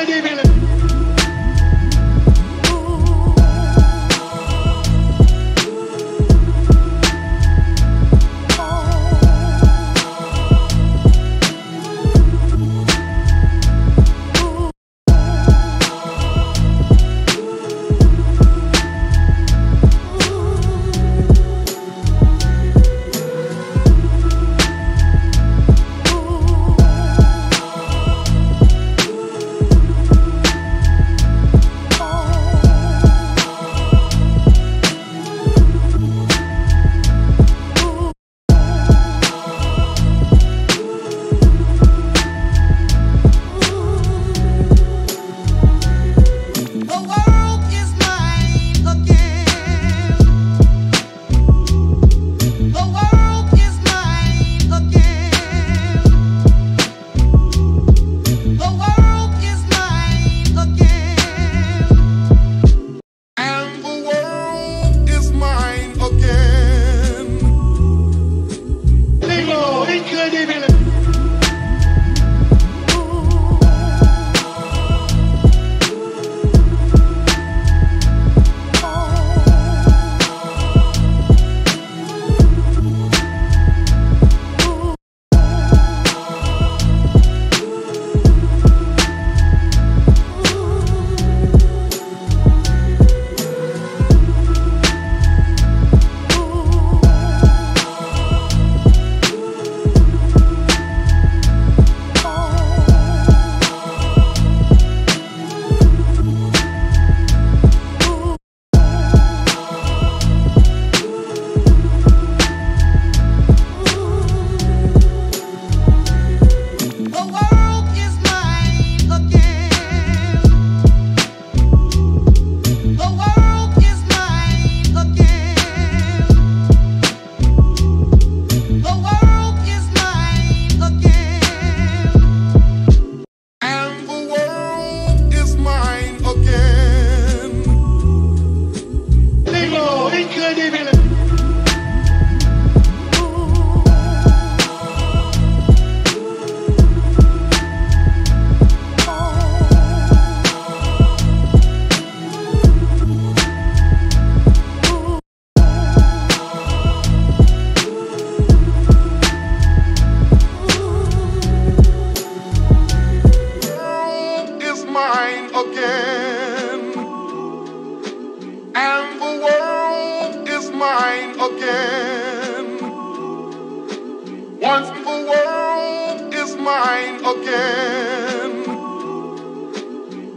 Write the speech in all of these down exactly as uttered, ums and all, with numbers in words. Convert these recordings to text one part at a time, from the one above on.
Again,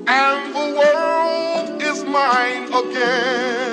and the world is mine again.